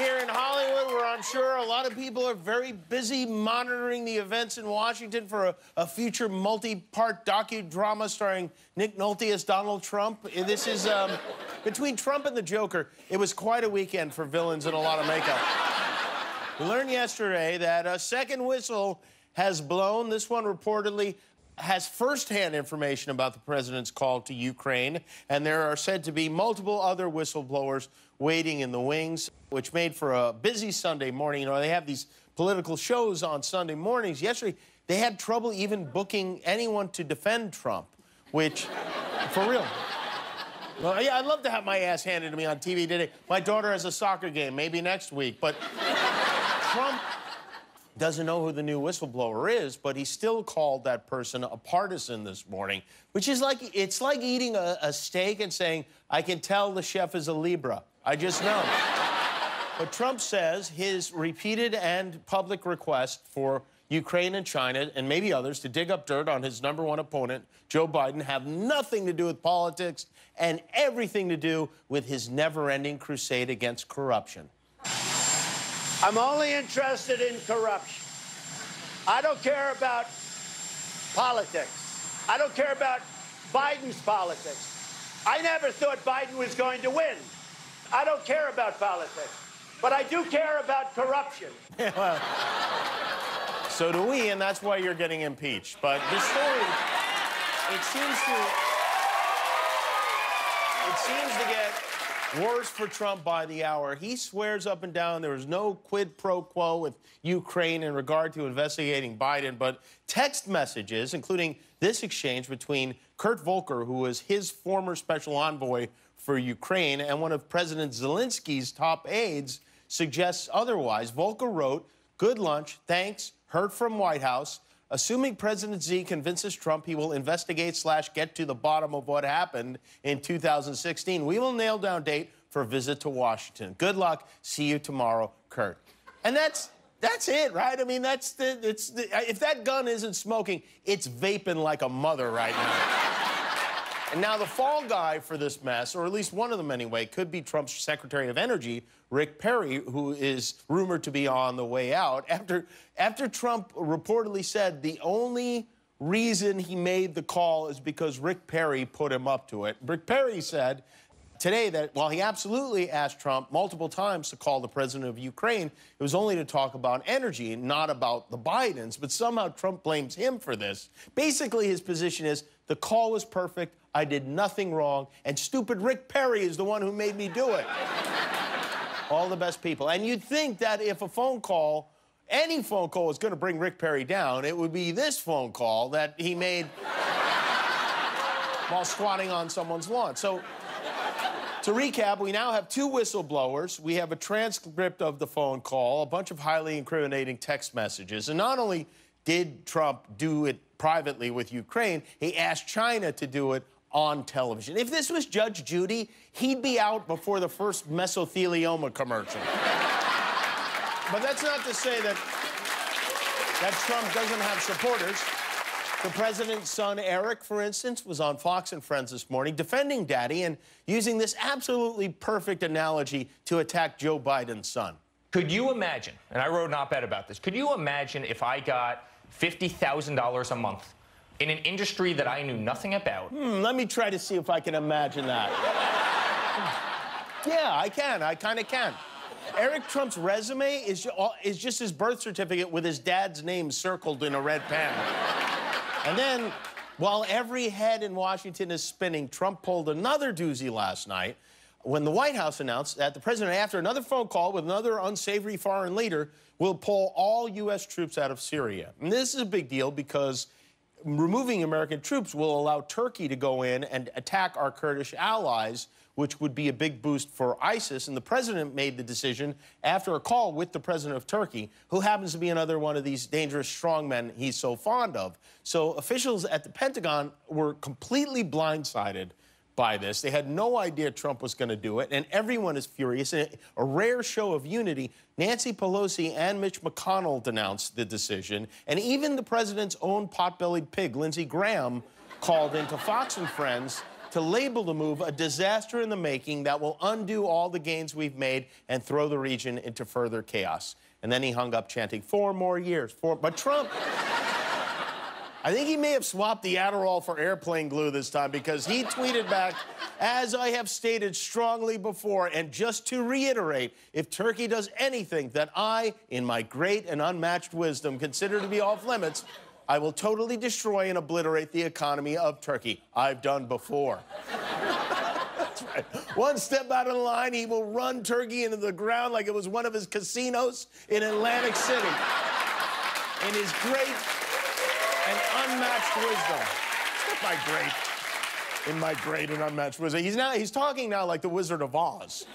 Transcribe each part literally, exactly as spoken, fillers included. here in Hollywood, where I'm sure a lot of people are very busy monitoring the events in Washington for a, a future multi-part docudrama starring Nick Nolte as Donald Trump. This is, um, between Trump and the Joker, it was quite a weekend for villains and a lot of makeup. We learned yesterday that a second whistle has blown. This one reportedly has firsthand information about the president's call to Ukraine, and there are said to be multiple other whistleblowers waiting in the wings, which made for a busy Sunday morning. You know, they have these political shows on Sunday mornings. Yesterday, they had trouble even booking anyone to defend Trump, which, for real. Well, yeah, I'd love to have my ass handed to me on T V today. My daughter has a soccer game, maybe next week, but Trump doesn't know who the new whistleblower is, but he still called that person a partisan this morning, which is like, it's like eating a, a steak and saying, I can tell the chef is a Libra. I just know. But Trump says his repeated and public request for Ukraine and China and maybe others to dig up dirt on his number one opponent, Joe Biden, have nothing to do with politics and everything to do with his never-ending crusade against corruption. I'm only interested in corruption. I don't care about politics. I don't care about Biden's politics. I never thought Biden was going to win. I don't care about politics, but I do care about corruption. Yeah, well, so do we, and that's why you're getting impeached. But this story, it seems to, it seems to get worse for Trump by the hour. He swears up and down there was no quid pro quo with Ukraine in regard to investigating Biden, but text messages, including this exchange between Kurt Volker, who was his former special envoy for Ukraine, and one of President Zelensky's top aides, suggests otherwise. Volker wrote, "Good lunch, thanks, heard from White House. Assuming President Z convinces Trump he will investigate slash get to the bottom of what happened in two thousand sixteen, we will nail down date for a visit to Washington. Good luck. See you tomorrow, Kurt." And that's that's it, right? I mean, that's the, it's the, if that gun isn't smoking, it's vaping like a mother right now. And now the fall guy for this mess, or at least one of them anyway, could be Trump's Secretary of Energy, Rick Perry, who is rumored to be on the way out after, after Trump reportedly said the only reason he made the call is because Rick Perry put him up to it. Rick Perry said today that while he absolutely asked Trump multiple times to call the president of Ukraine, it was only to talk about energy, not about the Bidens, but somehow Trump blames him for this. Basically, his position is the call was perfect, I did nothing wrong, and stupid Rick Perry is the one who made me do it. All the best people. And you'd think that if a phone call, any phone call, was going to bring Rick Perry down, it would be this phone call that he made while squatting on someone's lawn. So, to recap, we now have two whistleblowers. We have a transcript of the phone call, a bunch of highly incriminating text messages, and not only did Trump do it privately with Ukraine, he asked China to do it on television. If this was Judge Judy, he'd be out before the first mesothelioma commercial. But that's not to say that, that Trump doesn't have supporters. The president's son, Eric, for instance, was on Fox and Friends this morning defending Daddy and using this absolutely perfect analogy to attack Joe Biden's son. Could you imagine, and I wrote an op-ed about this, could you imagine if I got fifty thousand dollars a month in an industry that I knew nothing about? Hmm, let me try to see if I can imagine that. Yeah, I can. I kind of can. Eric Trump's resume is, is just his birth certificate with his dad's name circled in a red pen. And then, while every head in Washington is spinning, Trump pulled another doozy last night when the White House announced that the president, after another phone call with another unsavory foreign leader, will pull all U S troops out of Syria. And this is a big deal because removing American troops will allow Turkey to go in and attack our Kurdish allies, which would be a big boost for ISIS. And the president made the decision after a call with the president of Turkey, who happens to be another one of these dangerous strongmen he's so fond of. So officials at the Pentagon were completely blindsided by this. They had no idea Trump was going to do it, and everyone is furious. In a rare show of unity, Nancy Pelosi and Mitch McConnell denounced the decision, and even the president's own pot-bellied pig, Lindsey Graham, called into Fox and Friends to label the move a disaster in the making that will undo all the gains we've made and throw the region into further chaos. And then he hung up chanting, four more years, four... But Trump... I think he may have swapped the Adderall for airplane glue this time because he tweeted back, as I have stated strongly before, and just to reiterate, if Turkey does anything that I, in my great and unmatched wisdom, consider to be off limits, I will totally destroy and obliterate the economy of Turkey. I've done before. That's right. One step out of the line, he will run Turkey into the ground like it was one of his casinos in Atlantic City. In his great... and unmatched wisdom. My great, in my great and unmatched wisdom. He's now, he's talking now like the Wizard of Oz.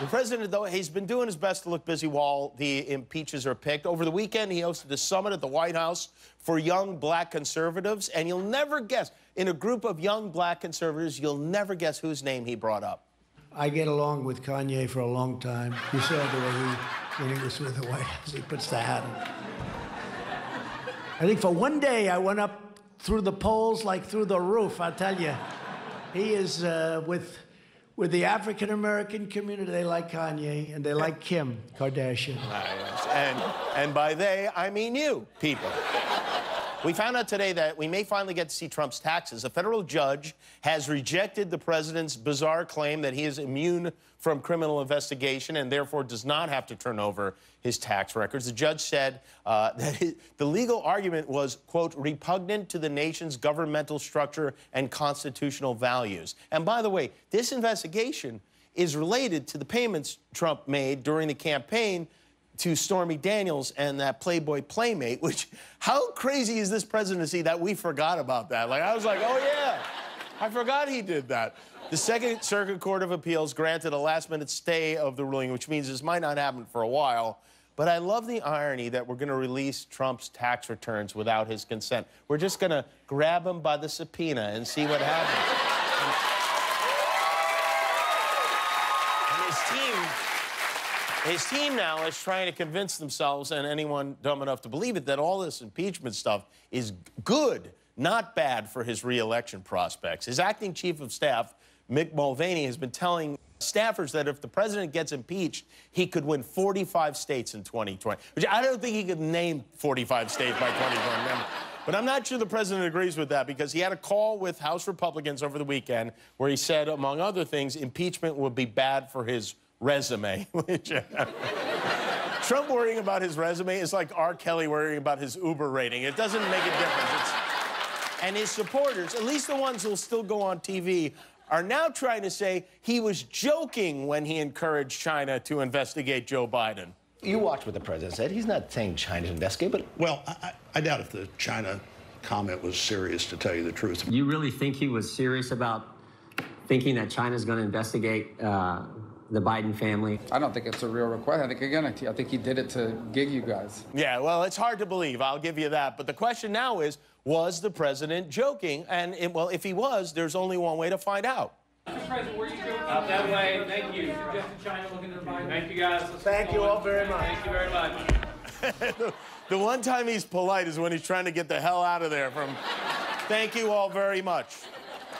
The president, though, he's been doing his best to look busy while the impeachers are picked. Over the weekend, he hosted a summit at the White House for young black conservatives, and you'll never guess, in a group of young black conservatives, you'll never guess whose name he brought up. I get along with Kanye for a long time. You saw the way he, when he was with the White House, he puts the hat on. I think for one day I went up through the polls like through the roof, I'll tell you. He is uh, with, with the African-American community. They like Kanye, and they like Kim Kardashian. Ah, yes. and, and by they, I mean you, people. We found out today that we may finally get to see Trump's taxes. A federal judge has rejected the president's bizarre claim that he is immune from criminal investigation and therefore does not have to turn over his tax records. The judge said uh, that his, the legal argument was, quote, repugnant to the nation's governmental structure and constitutional values. And by the way, this investigation is related to the payments Trump made during the campaign to Stormy Daniels and that Playboy Playmate, which, how crazy is this presidency that we forgot about that? Like, I was like, oh, yeah, I forgot he did that. The Second Circuit Court of Appeals granted a last-minute stay of the ruling, which means this might not happen for a while. But I love the irony that we're going to release Trump's tax returns without his consent. We're just going to grab him by the subpoena and see what happens. His team now is trying to convince themselves, and anyone dumb enough to believe it, that all this impeachment stuff is good, not bad for his re-election prospects. His acting chief of staff, Mick Mulvaney, has been telling staffers that if the president gets impeached, he could win forty-five states in twenty twenty, which I don't think he could name forty-five states by twenty twenty. But I'm not sure the president agrees with that, because he had a call with House Republicans over the weekend where he said, among other things, impeachment would be bad for his resume. Trump worrying about his resume is like R. Kelly worrying about his Uber rating. It doesn't make a difference. It's... And his supporters, at least the ones who'll still go on T V, are now trying to say he was joking when he encouraged China to investigate Joe Biden. You watch what the president said. He's not saying China to investigate, but... Well, I, I doubt if the China comment was serious, to tell you the truth. You really think he was serious about thinking that China's going to investigate... Uh... the Biden family? I don't think it's a real request. I think, again, I think he did it to gig you guys. Yeah, well, it's hard to believe. I'll give you that. But the question now is, was the president joking? And, it, well, if he was, there's only one way to find out. Mister President, were you joking? Out that way. Thank you. Just in China looking at Biden. Thank you, guys. Let's Thank you all very much. Thank you very much. the, the one time he's polite is when he's trying to get the hell out of there from thank you all very much.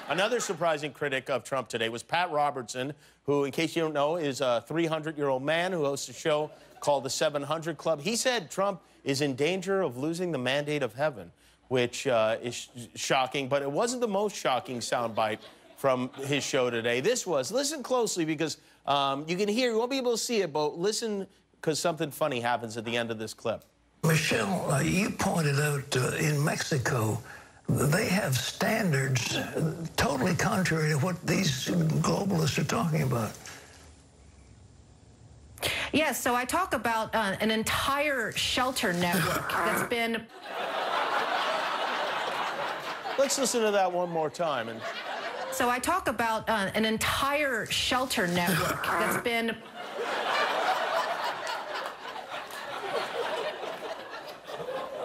Another surprising critic of Trump today was Pat Robertson, who, in case you don't know, is a three hundred year old man who hosts a show called The seven hundred Club. He said Trump is in danger of losing the mandate of heaven, which uh, is sh shocking, but it wasn't the most shocking soundbite from his show today. This was, listen closely, because um, you can hear, you won't be able to see it, but listen, because something funny happens at the end of this clip. Michelle, uh, you pointed out uh, in Mexico, they have standards totally contrary to what these globalists are talking about. Yes, so I talk about uh, an entire shelter network that's been... Let's listen to that one more time. And... So I talk about uh, an entire shelter network that's been...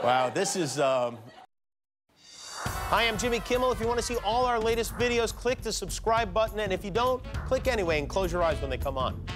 Wow, this is... Um... Hi, I'm Jimmy Kimmel. If you want to see all our latest videos, click the subscribe button, and if you don't, click anyway and close your eyes when they come on.